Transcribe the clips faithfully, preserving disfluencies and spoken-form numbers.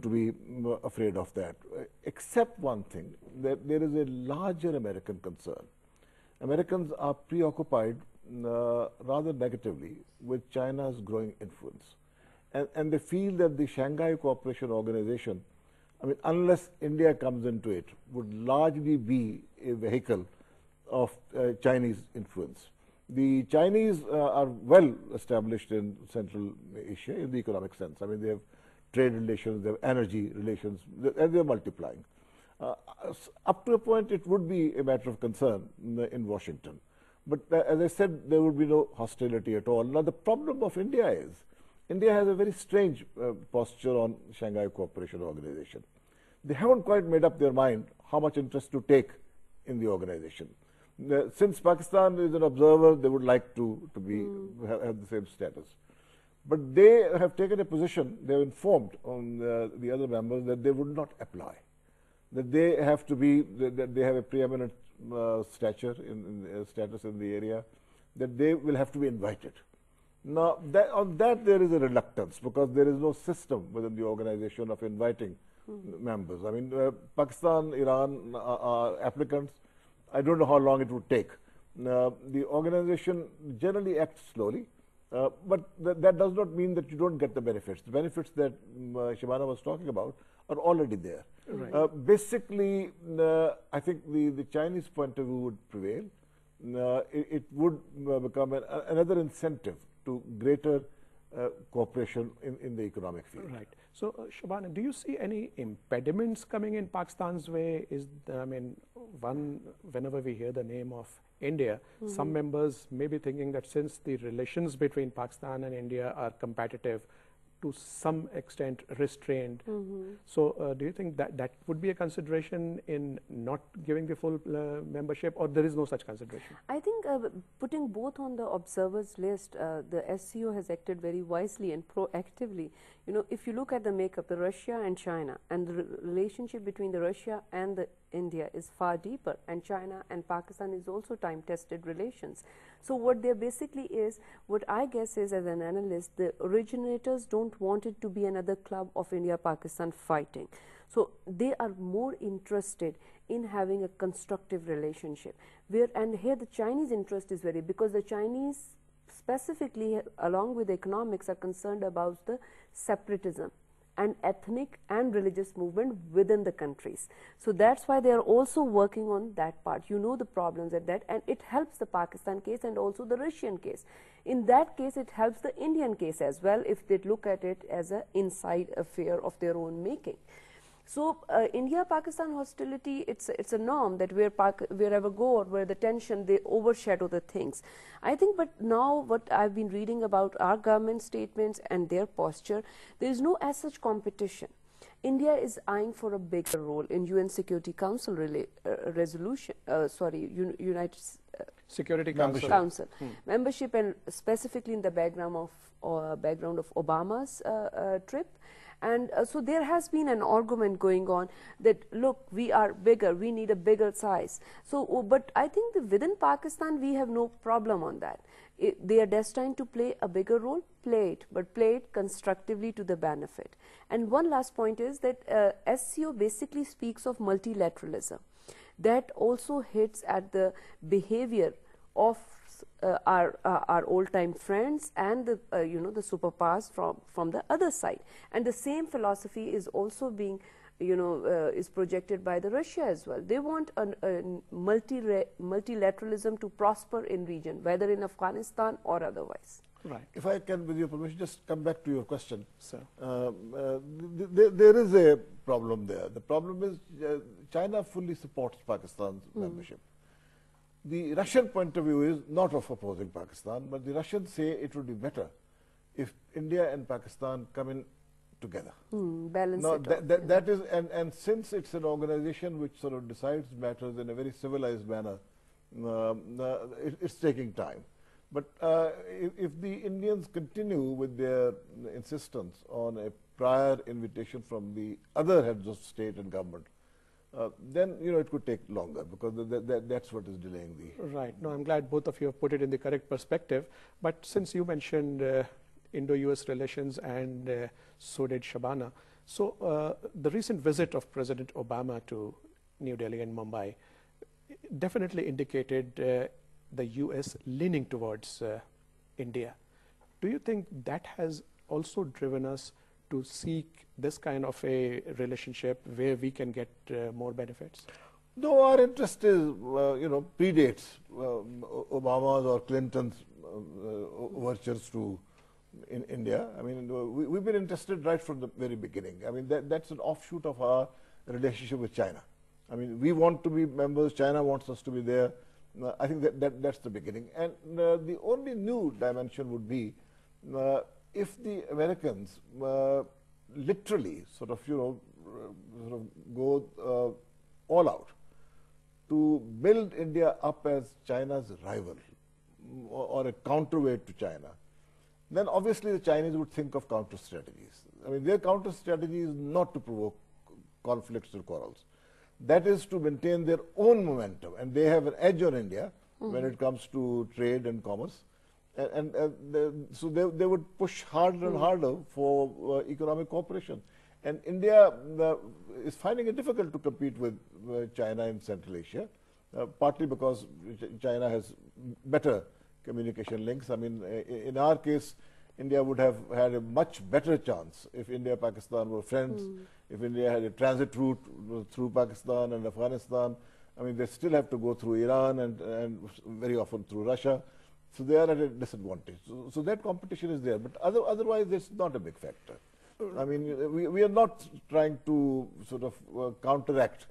to be afraid of that, except one thing, that there is a larger American concern. Americans are preoccupied uh, rather negatively with China's growing influence. And, and they feel that the Shanghai Cooperation Organization, I mean, unless India comes into it, would largely be a vehicle of uh, Chinese influence. The Chinese uh, are well established in Central Asia in the economic sense. I mean, they have trade relations, they have energy relations, and they are multiplying. Uh, up to a point, it would be a matter of concern in Washington. But uh, as I said, there would be no hostility at all. Now, the problem of India is, India has a very strange uh, posture on Shanghai Cooperation Organization. They haven't quite made up their mind how much interest to take in the organization. Uh, since Pakistan is an observer, they would like to, to be, mm. have, have the same status. But they have taken a position, they have informed on the, the other members that they would not apply, that they have to be, that they have a preeminent uh, stature in, in uh, status in the area, that they will have to be invited. Now, that, on that there is a reluctance, because there is no system within the organization of inviting mm-hmm. members. I mean, uh, Pakistan, Iran uh, are applicants. I don't know how long it would take. Uh, the organization generally acts slowly. Uh, but th that does not mean that you don't get the benefits. The benefits that um, uh, Shabanah was talking about are already there. Right. Uh, basically, uh, I think the, the Chinese point of view would prevail. Uh, it, it would uh, become an, uh, another incentive to greater uh, cooperation in, in the economic field. Right. So, uh, Shabanah, do you see any impediments coming in Pakistan's way? Is the, I mean, one whenever we hear the name of India, mm-hmm. some members may be thinking that since the relations between Pakistan and India are competitive, to some extent restrained. Mm-hmm. So uh, do you think that that would be a consideration in not giving the full uh, membership, or there is no such consideration? I think uh, putting both on the observers list, uh, the S C O has acted very wisely and proactively. You know, if you look at the makeup, the Russia and China, and the re relationship between the Russia and the India is far deeper, and China and Pakistan is also time-tested relations. So what they're basically is, what I guess is, as an analyst, the originators don't want it to be another club of India-Pakistan fighting. So they are more interested in having a constructive relationship. Where, and here the Chinese interest is very, because the Chinese specifically, along with economics, are concerned about the separatism and ethnic and religious movement within the countries. So that's why they are also working on that part. You know the problems at that, and it helps the Pakistan case and also the Russian case. In that case, it helps the Indian case as well, if they look at it as an inside affair of their own making. So uh, India-Pakistan hostility, it's, it's a norm that where Pak wherever go or where the tension, they overshadow the things. I think, but now what I've been reading about our government statements and their posture, there is no as such competition. India is eyeing for a bigger role in U N Security Council rela uh, resolution, uh, sorry, Un United uh, Security Council, Council. Hmm. membership, and specifically in the background of, uh, background of Obama's uh, uh, trip. And uh, so there has been an argument going on that, look, we are bigger, we need a bigger size. So, oh, but I think that within Pakistan, we have no problem on that. It, they are destined to play a bigger role, play it, but play it constructively to the benefit. And one last point is that uh, S C O basically speaks of multilateralism. That also hits at the behavior of Uh, our uh, our old-time friends and the uh, you know the superpowers from from the other side, and the same philosophy is also being you know uh, is projected by the Russia as well. They want an, a multi multilateralism to prosper in region, whether in Afghanistan or otherwise. Right. If I can, with your permission, just come back to your question. Sir, um, uh, th th there is a problem there. The problem is uh, China fully supports Pakistan's mm. membership. The Russian point of view is not of opposing Pakistan, but the Russians say it would be better if India and Pakistan come in together. Mm, balance now, it that, off, that, that is, and, and since it's an organization which sort of decides matters in a very civilized manner, um, uh, it, it's taking time. But uh, if, if the Indians continue with their insistence on a prior invitation from the other heads of state and government, Uh, then you know it could take longer, because th th that's what is delaying the... Right. No, I'm glad both of you have put it in the correct perspective. But since you mentioned uh, Indo-U S relations, and uh, so did Shabanah, So uh, the recent visit of President Obama to New Delhi and Mumbai definitely indicated uh, the U S leaning towards uh, India. Do you think that has also driven us to seek this kind of a relationship where we can get uh, more benefits? No, our interest is, uh, you know, predates um, Obama's or Clinton's overtures uh, to in India. I mean, we, we've been interested right from the very beginning. I mean, that, that's an offshoot of our relationship with China. I mean, we want to be members, China wants us to be there. Uh, I think that, that that's the beginning. And uh, the only new dimension would be uh, if the Americans uh, literally sort of, you know, sort of go uh, all out to build India up as China's rival or, or a counterweight to China, then obviously the Chinese would think of counter strategies. I mean, their counter strategy is not to provoke conflicts or quarrels. That is to maintain their own momentum, and they have an edge on India mm-hmm. when it comes to trade and commerce. And, and, and they, so they, they would push harder mm-hmm. and harder for uh, economic cooperation. And India uh, is finding it difficult to compete with uh, China in Central Asia, uh, partly because China has better communication links. I mean, uh, in our case, India would have had a much better chance if India and Pakistan were friends, mm. if India had a transit route through Pakistan and Afghanistan. I mean, they still have to go through Iran and, and very often through Russia. So they are at a disadvantage. So, so that competition is there, but other, otherwise it's not a big factor. I mean, we, we are not trying to sort of uh, counteract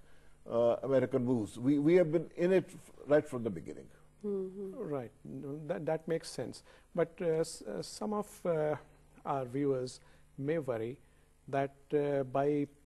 uh, American moves. We, we have been in it right from the beginning. Mm-hmm. Right, no, that, that makes sense. But uh, s uh, some of uh, our viewers may worry that uh, by